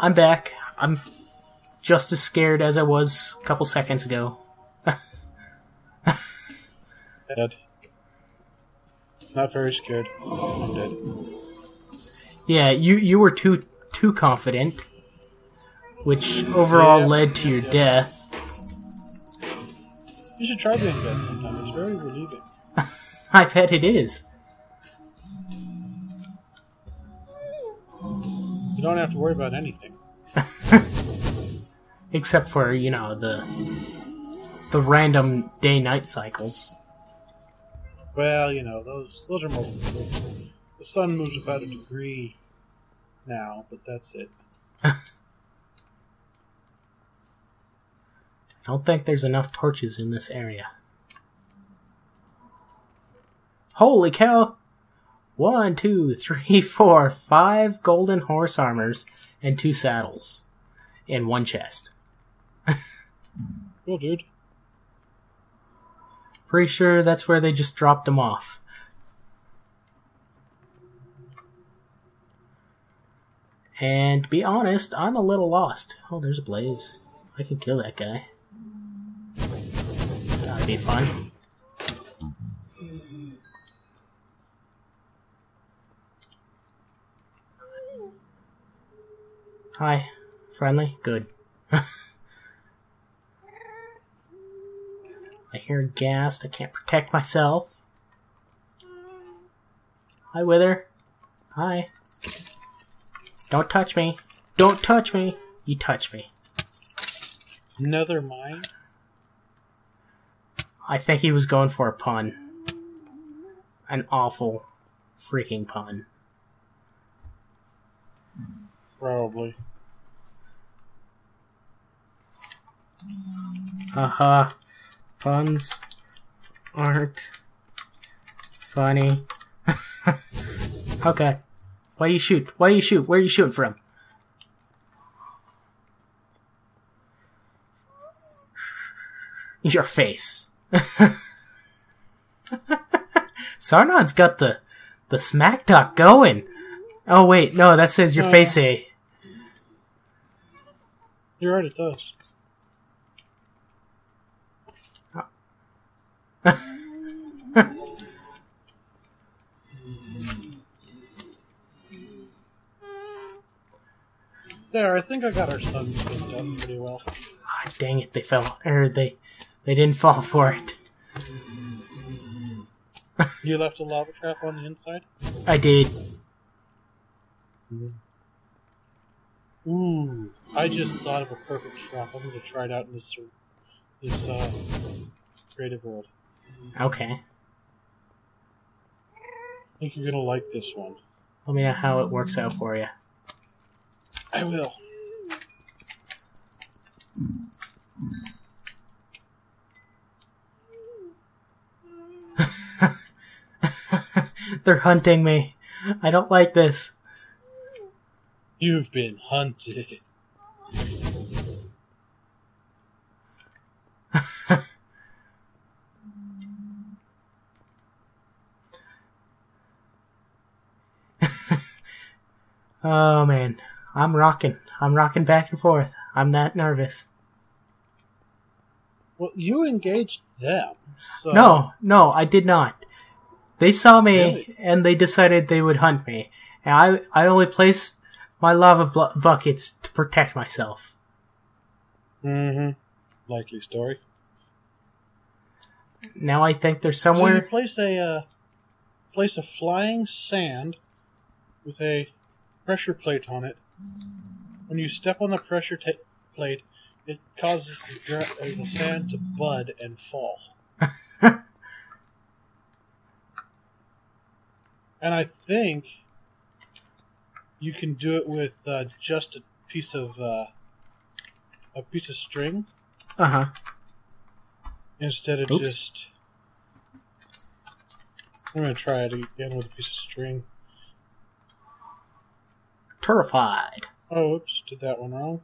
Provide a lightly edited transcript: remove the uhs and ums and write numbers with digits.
I'm back. I'm just as scared as I was a couple seconds ago. Dead. Not very scared. I'm dead. Yeah, you were too confident, which overall led to your death. You should try being dead sometime. It's very relieving. I bet it is. You don't have to worry about anything. Except for, you know, the random day-night cycles. Well, you know, those are more important. The sun moves about a degree now, but that's it. I don't think there's enough torches in this area. Holy cow! 1, 2, 3, 4, 5 golden horse armors and 2 saddles. And 1 chest. Cool, dude. Pretty sure that's where they just dropped them off. And to be honest, I'm a little lost. Oh, there's a blaze. I can kill that guy. That'd be fun. Hi. Friendly? Good. I hear a ghast. I can't protect myself. Hi, Wither. Hi. Don't touch me. Don't touch me. You touch me. Another mine? I think he was going for a pun. An awful freaking pun. Probably. Haha. Puns aren't funny. Okay. Why you shoot? Why you shoot? Where are you shooting from? Your face. Sarnon's got the smack talk going. Oh wait, no, that says your face, eh? You're right, it does. There, I think I got our sons picked up pretty well. Ah, dang it, they fell, or they didn't fall for it. You left a lava trap on the inside? I did. Ooh, I just thought of a perfect trap. I'm gonna try it out in this creative world. Okay. I think you're gonna like this one. Let me know how it works out for you. I will. They're hunting me. I don't like this. You've been hunted. Oh man, I'm rocking. I'm rocking back and forth. I'm that nervous. Well, you engaged them, so... No, I did not. They saw me, really? And they decided they would hunt me. And I only placed my lava buckets to protect myself. Mm-hmm. Likely story. Now I think there's somewhere... So you place a flying sand with a pressure plate on it. When you step on the pressure plate, it causes the sand to bud and fall. And I think you can do it with just a piece of string. Uh-huh. Instead of... Oops. Just... I'm going to try it again with a piece of string. Terrified. Oh, oops, did that one wrong.